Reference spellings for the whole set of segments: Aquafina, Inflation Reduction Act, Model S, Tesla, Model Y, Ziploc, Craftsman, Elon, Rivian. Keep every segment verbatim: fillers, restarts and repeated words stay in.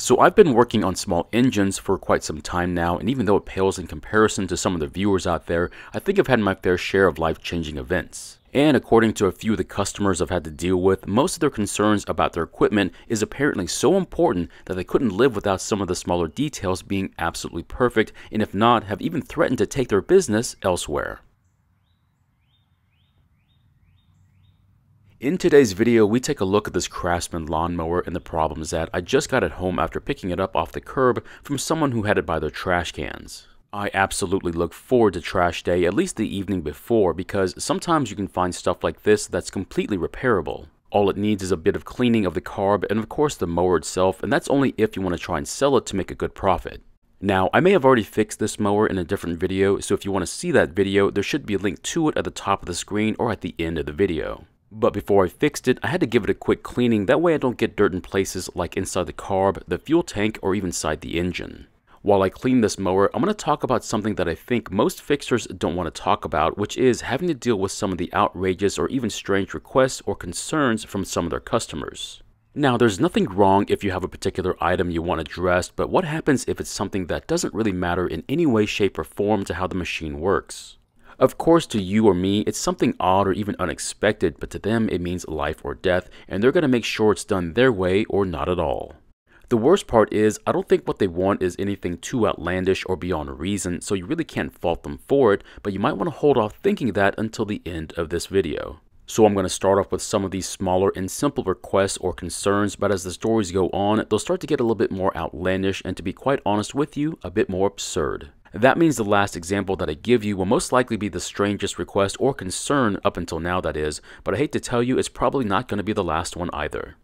So I've been working on small engines for quite some time now, and even though it pales in comparison to some of the viewers out there, I think I've had my fair share of life-changing events. And according to a few of the customers I've had to deal with, most of their concerns about their equipment is apparently so important that they couldn't live without some of the smaller details being absolutely perfect, and if not, have even threatened to take their business elsewhere. In today's video, we take a look at this Craftsman lawnmower and the problems that I just got at home after picking it up off the curb from someone who had it by their trash cans. I absolutely look forward to trash day, at least the evening before, because sometimes you can find stuff like this that's completely repairable. All it needs is a bit of cleaning of the carb and of course the mower itself, and that's only if you want to try and sell it to make a good profit. Now, I may have already fixed this mower in a different video, so if you want to see that video, there should be a link to it at the top of the screen or at the end of the video. But before I fixed it, I had to give it a quick cleaning, that way I don't get dirt in places like inside the carb, the fuel tank, or even inside the engine. While I clean this mower, I'm going to talk about something that I think most fixers don't want to talk about, which is having to deal with some of the outrageous or even strange requests or concerns from some of their customers. Now, there's nothing wrong if you have a particular item you want addressed, but what happens if it's something that doesn't really matter in any way, shape, or form to how the machine works? Of course, to you or me, it's something odd or even unexpected, but to them it means life or death, and they're going to make sure it's done their way or not at all. The worst part is, I don't think what they want is anything too outlandish or beyond reason, so you really can't fault them for it, but you might want to hold off thinking that until the end of this video. So I'm going to start off with some of these smaller and simple requests or concerns, but as the stories go on, they'll start to get a little bit more outlandish and, to be quite honest with you, a bit more absurd. That means the last example that I give you will most likely be the strangest request or concern up until now, that is, but I hate to tell you it's probably not going to be the last one either.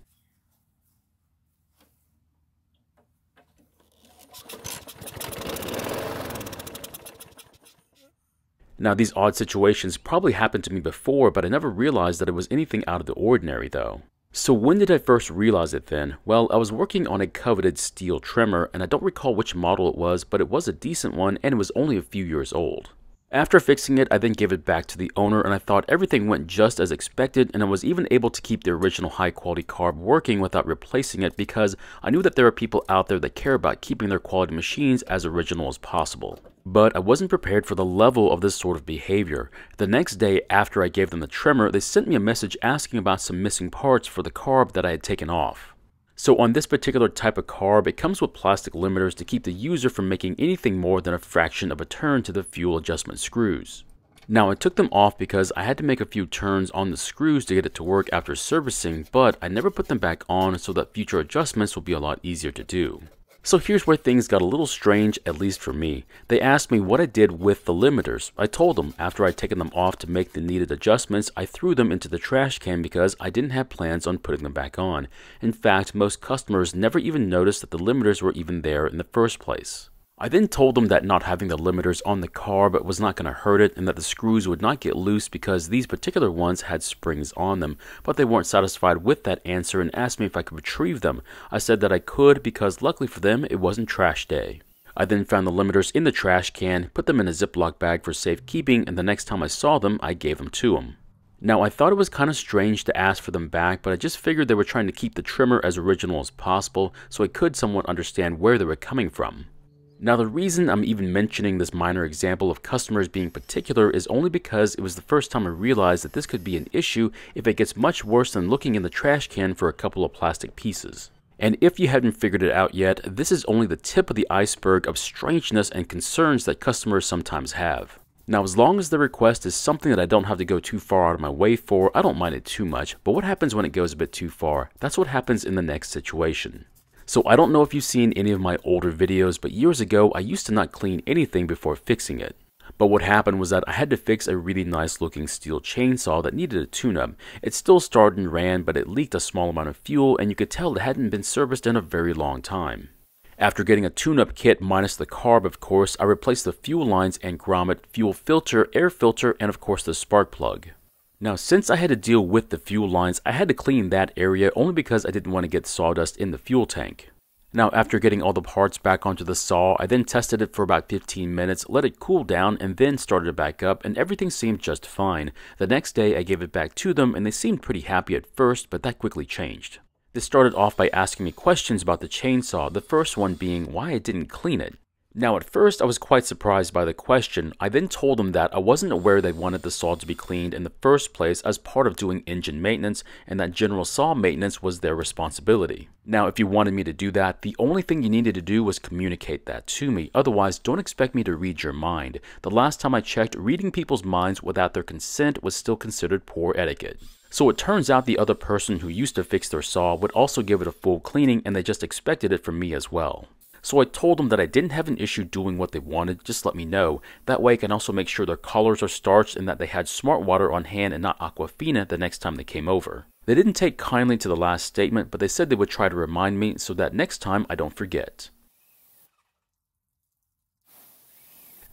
Now, these odd situations probably happened to me before, but I never realized that it was anything out of the ordinary though. So when did I first realize it then? Well, I was working on a coveted steel trimmer, and I don't recall which model it was, but it was a decent one and it was only a few years old. After fixing it, I then gave it back to the owner, and I thought everything went just as expected, and I was even able to keep the original high quality carb working without replacing it because I knew that there are people out there that care about keeping their quality machines as original as possible. But I wasn't prepared for the level of this sort of behavior. The next day after I gave them the trimmer, they sent me a message asking about some missing parts for the carb that I had taken off. So on this particular type of carb, it comes with plastic limiters to keep the user from making anything more than a fraction of a turn to the fuel adjustment screws. Now, I took them off because I had to make a few turns on the screws to get it to work after servicing, but I never put them back on so that future adjustments will be a lot easier to do. So here's where things got a little strange, at least for me. They asked me what I did with the limiters. I told them after I'd taken them off to make the needed adjustments, I threw them into the trash can because I didn't have plans on putting them back on. In fact, most customers never even noticed that the limiters were even there in the first place. I then told them that not having the limiters on the carb was not going to hurt it and that the screws would not get loose because these particular ones had springs on them, but they weren't satisfied with that answer and asked me if I could retrieve them. I said that I could because luckily for them it wasn't trash day. I then found the limiters in the trash can, put them in a Ziploc bag for safekeeping, and the next time I saw them I gave them to them. Now, I thought it was kind of strange to ask for them back, but I just figured they were trying to keep the trimmer as original as possible so I could somewhat understand where they were coming from. Now, the reason I'm even mentioning this minor example of customers being particular is only because it was the first time I realized that this could be an issue if it gets much worse than looking in the trash can for a couple of plastic pieces. And if you haven't figured it out yet, this is only the tip of the iceberg of strangeness and concerns that customers sometimes have. Now, as long as the request is something that I don't have to go too far out of my way for, I don't mind it too much, but what happens when it goes a bit too far? That's what happens in the next situation. So I don't know if you've seen any of my older videos, but years ago I used to not clean anything before fixing it. But what happened was that I had to fix a really nice looking steel chainsaw that needed a tune-up. It still started and ran, but it leaked a small amount of fuel and you could tell it hadn't been serviced in a very long time. After getting a tune-up kit minus the carb of course, I replaced the fuel lines and grommet, fuel filter, air filter, and of course the spark plug. Now, since I had to deal with the fuel lines, I had to clean that area only because I didn't want to get sawdust in the fuel tank. Now, after getting all the parts back onto the saw, I then tested it for about fifteen minutes, let it cool down, and then started it back up, and everything seemed just fine. The next day, I gave it back to them, and they seemed pretty happy at first, but that quickly changed. This started off by asking me questions about the chainsaw, the first one being why I didn't clean it. Now at first I was quite surprised by the question. I then told them that I wasn't aware they wanted the saw to be cleaned in the first place as part of doing engine maintenance, and that general saw maintenance was their responsibility. Now if you wanted me to do that, the only thing you needed to do was communicate that to me, otherwise don't expect me to read your mind. The last time I checked, reading people's minds without their consent was still considered poor etiquette. So it turns out the other person who used to fix their saw would also give it a full cleaning, and they just expected it from me as well. So I told them that I didn't have an issue doing what they wanted, just let me know. That way I can also make sure their collars are starched and that they had Smart Water on hand and not Aquafina the next time they came over. They didn't take kindly to the last statement, but they said they would try to remind me so that next time I don't forget.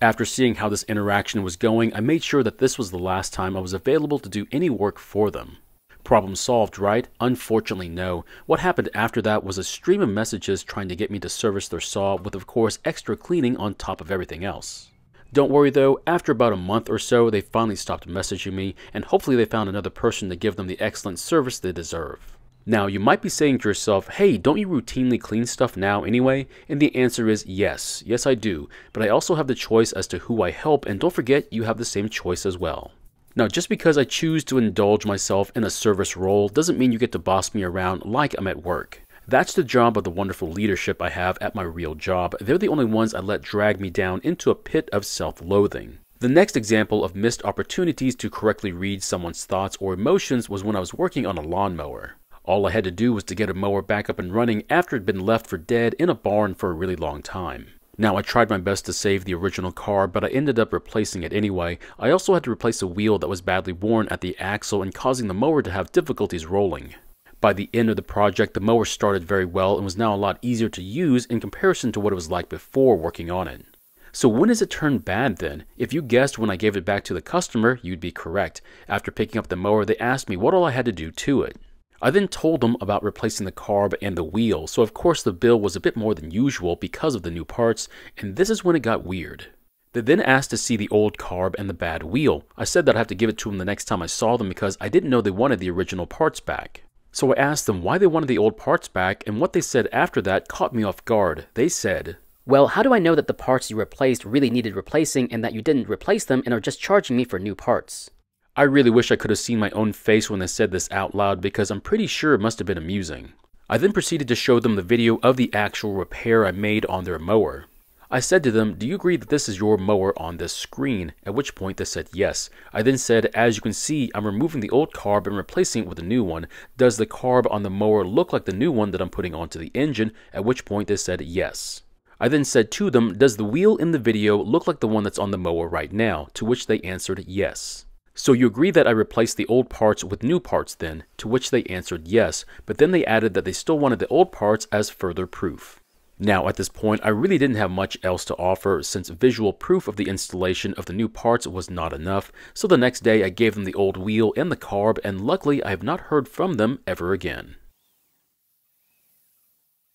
After seeing how this interaction was going, I made sure that this was the last time I was available to do any work for them. Problem solved, right? Unfortunately, no. What happened after that was a stream of messages trying to get me to service their saw with, of course, extra cleaning on top of everything else. Don't worry though, after about a month or so, they finally stopped messaging me, and hopefully they found another person to give them the excellent service they deserve. Now, you might be saying to yourself, hey, don't you routinely clean stuff now anyway? And the answer is yes. Yes, I do. But I also have the choice as to who I help, and don't forget you have the same choice as well. Now, just because I choose to indulge myself in a service role doesn't mean you get to boss me around like I'm at work. That's the job of the wonderful leadership I have at my real job. They're the only ones I let drag me down into a pit of self-loathing. The next example of missed opportunities to correctly read someone's thoughts or emotions was when I was working on a lawnmower. All I had to do was to get a mower back up and running after it had been left for dead in a barn for a really long time. Now, I tried my best to save the original car, but I ended up replacing it anyway. I also had to replace a wheel that was badly worn at the axle and causing the mower to have difficulties rolling. By the end of the project, the mower started very well and was now a lot easier to use in comparison to what it was like before working on it. So when does it turn bad then? If you guessed when I gave it back to the customer, you'd be correct. After picking up the mower, they asked me what all I had to do to it. I then told them about replacing the carb and the wheel, so of course the bill was a bit more than usual because of the new parts, and this is when it got weird. They then asked to see the old carb and the bad wheel. I said that I'd have to give it to them the next time I saw them because I didn't know they wanted the original parts back. So I asked them why they wanted the old parts back, and what they said after that caught me off guard. They said, "Well, how do I know that the parts you replaced really needed replacing and that you didn't replace them and are just charging me for new parts?" I really wish I could have seen my own face when they said this out loud, because I'm pretty sure it must have been amusing. I then proceeded to show them the video of the actual repair I made on their mower. I said to them, "Do you agree that this is your mower on this screen?" At which point they said yes. I then said, "As you can see, I'm removing the old carb and replacing it with a new one. Does the carb on the mower look like the new one that I'm putting onto the engine?" At which point they said yes. I then said to them, "Does the wheel in the video look like the one that's on the mower right now?" To which they answered yes. "So you agree that I replaced the old parts with new parts then?" To which they answered yes, but then they added that they still wanted the old parts as further proof. Now at this point I really didn't have much else to offer, since visual proof of the installation of the new parts was not enough, so the next day I gave them the old wheel and the carb, and luckily I have not heard from them ever again.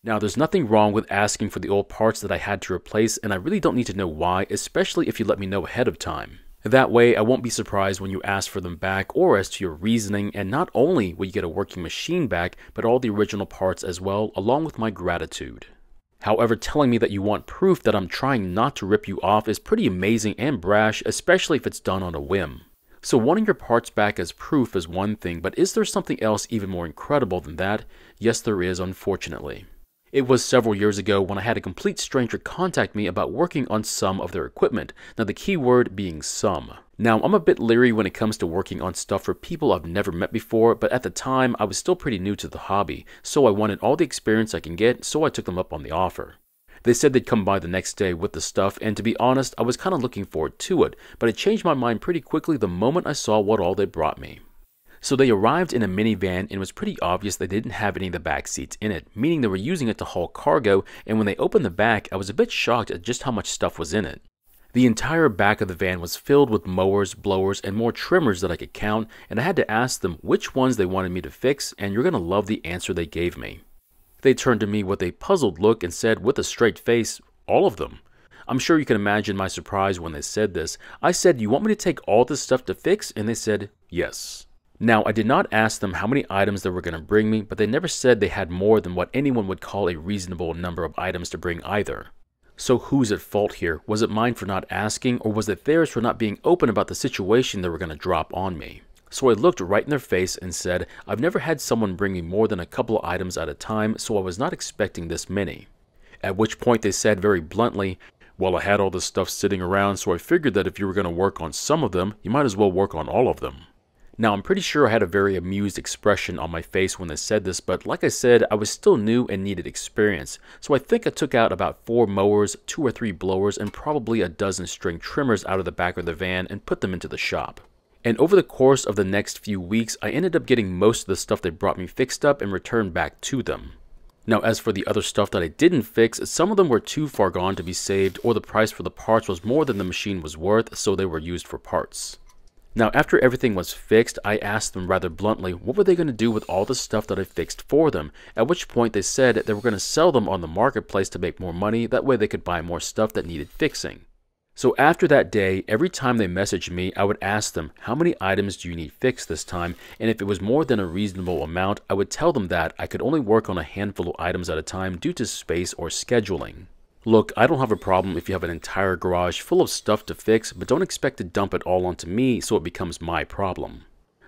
Now, there's nothing wrong with asking for the old parts that I had to replace, and I really don't need to know why, especially if you let me know ahead of time. That way, I won't be surprised when you ask for them back or as to your reasoning, and not only will you get a working machine back, but all the original parts as well, along with my gratitude. However, telling me that you want proof that I'm trying not to rip you off is pretty amazing and brash, especially if it's done on a whim. So wanting your parts back as proof is one thing, but is there something else even more incredible than that? Yes, there is, unfortunately. It was several years ago when I had a complete stranger contact me about working on some of their equipment, now the key word being some. Now, I'm a bit leery when it comes to working on stuff for people I've never met before, but at the time I was still pretty new to the hobby, so I wanted all the experience I can get, so I took them up on the offer. They said they'd come by the next day with the stuff, and to be honest, I was kind of looking forward to it, but I changed my mind pretty quickly the moment I saw what all they brought me. So they arrived in a minivan, and it was pretty obvious they didn't have any of the back seats in it, meaning they were using it to haul cargo, and when they opened the back, I was a bit shocked at just how much stuff was in it. The entire back of the van was filled with mowers, blowers, and more trimmers that I could count, and I had to ask them which ones they wanted me to fix, and you're gonna love the answer they gave me. They turned to me with a puzzled look and said with a straight face, "All of them." I'm sure you can imagine my surprise when they said this. I said, "You want me to take all this stuff to fix?" And they said, "Yes." Now, I did not ask them how many items they were going to bring me, but they never said they had more than what anyone would call a reasonable number of items to bring either. So who's at fault here? Was it mine for not asking, or was it theirs for not being open about the situation they were going to drop on me? So I looked right in their face and said, I've never had someone bring me more than a couple of items at a time, so I was not expecting this many. At which point they said very bluntly, well, I had all this stuff sitting around, so I figured that if you were going to work on some of them, you might as well work on all of them. Now, I'm pretty sure I had a very amused expression on my face when they said this, but like I said, I was still new and needed experience. So I think I took out about four mowers, two or three blowers, and probably a dozen string trimmers out of the back of the van and put them into the shop. And over the course of the next few weeks, I ended up getting most of the stuff they brought me fixed up and returned back to them. Now, as for the other stuff that I didn't fix, some of them were too far gone to be saved, or the price for the parts was more than the machine was worth, so they were used for parts. Now, after everything was fixed, I asked them rather bluntly what were they going to do with all the stuff that I fixed for them, at which point they said they were going to sell them on the marketplace to make more money, that way they could buy more stuff that needed fixing. So after that day, every time they messaged me, I would ask them, how many items do you need fixed this time, and if it was more than a reasonable amount, I would tell them that I could only work on a handful of items at a time due to space or scheduling. Look, I don't have a problem if you have an entire garage full of stuff to fix, but don't expect to dump it all onto me so it becomes my problem.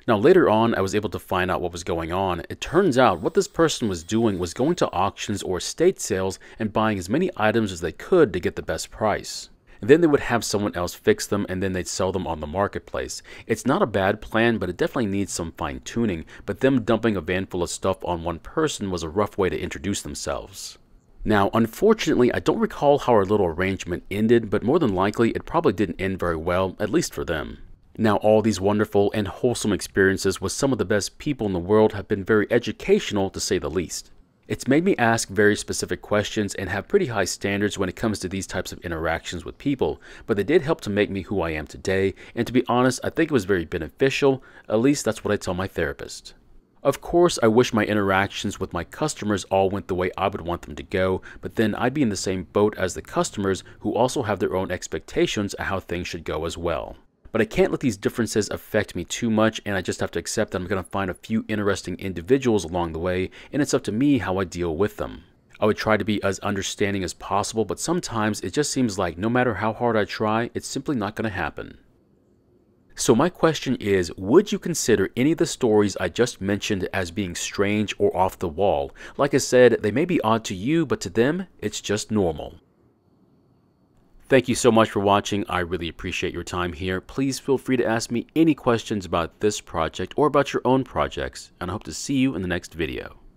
Now later on, I was able to find out what was going on. It turns out what this person was doing was going to auctions or estate sales and buying as many items as they could to get the best price. Then they would have someone else fix them and then they'd sell them on the marketplace. It's not a bad plan, but it definitely needs some fine tuning, but them dumping a van full of stuff on one person was a rough way to introduce themselves. Now, unfortunately, I don't recall how our little arrangement ended, but more than likely, it probably didn't end very well, at least for them. Now, all these wonderful and wholesome experiences with some of the best people in the world have been very educational, to say the least. It's made me ask very specific questions and have pretty high standards when it comes to these types of interactions with people, but they did help to make me who I am today, and to be honest, I think it was very beneficial, at least that's what I tell my therapist. Of course, I wish my interactions with my customers all went the way I would want them to go, but then I'd be in the same boat as the customers who also have their own expectations of how things should go as well. But I can't let these differences affect me too much, and I just have to accept that I'm going to find a few interesting individuals along the way, and it's up to me how I deal with them. I would try to be as understanding as possible, but sometimes it just seems like no matter how hard I try, it's simply not going to happen. So my question is, would you consider any of the stories I just mentioned as being strange or off the wall? Like I said, they may be odd to you, but to them, it's just normal. Thank you so much for watching. I really appreciate your time here. Please feel free to ask me any questions about this project or about your own projects, and I hope to see you in the next video.